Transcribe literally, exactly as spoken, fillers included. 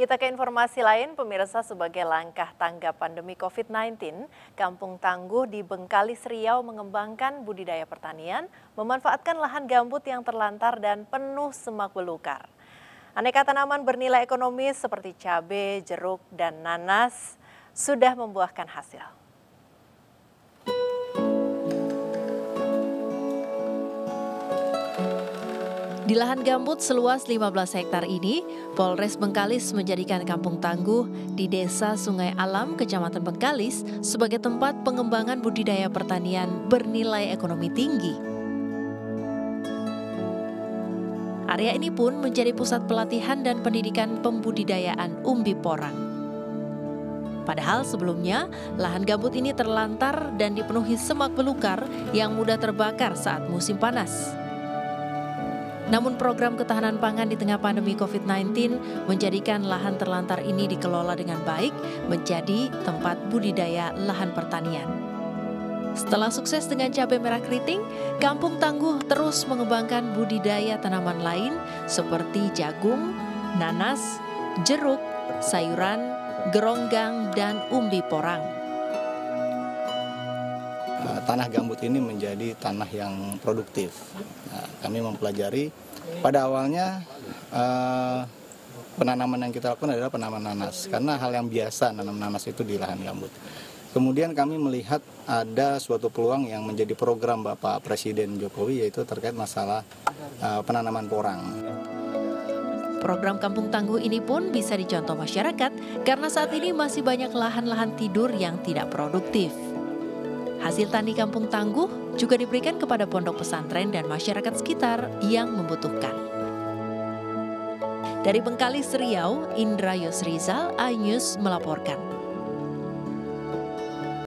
Kita ke informasi lain, pemirsa. Sebagai langkah tanggap pandemi COVID sembilan belas, Kampung Tangguh di Bengkalis, Riau mengembangkan budidaya pertanian, memanfaatkan lahan gambut yang terlantar dan penuh semak belukar. Aneka tanaman bernilai ekonomis seperti cabai, jeruk, dan nanas sudah membuahkan hasil. Di lahan gambut seluas lima belas hektar ini, Polres Bengkalis menjadikan Kampung Tangguh di Desa Sungai Alam, Kecamatan Bengkalis sebagai tempat pengembangan budidaya pertanian bernilai ekonomi tinggi. Area ini pun menjadi pusat pelatihan dan pendidikan pembudidayaan umbi porang. Padahal sebelumnya, lahan gambut ini terlantar dan dipenuhi semak belukar yang mudah terbakar saat musim panas. Namun program ketahanan pangan di tengah pandemi COVID sembilan belas menjadikan lahan terlantar ini dikelola dengan baik menjadi tempat budidaya lahan pertanian. Setelah sukses dengan cabai merah keriting, Kampung Tangguh terus mengembangkan budidaya tanaman lain seperti jagung, nanas, jeruk, sayuran, geronggang, dan umbi porang. Tanah gambut ini menjadi tanah yang produktif. Kami mempelajari pada awalnya eh, penanaman yang kita lakukan adalah penanaman nanas, karena hal yang biasa nanam nanas itu di lahan gambut. Kemudian kami melihat ada suatu peluang yang menjadi program Bapak Presiden Jokowi, yaitu terkait masalah eh, penanaman porang. Program Kampung Tangguh ini pun bisa dicontoh masyarakat karena saat ini masih banyak lahan-lahan tidur yang tidak produktif. Hasil tani Kampung Tangguh juga diberikan kepada pondok pesantren dan masyarakat sekitar yang membutuhkan. Dari Bengkalis, Riau, Indra Yusrizal, A Y News melaporkan.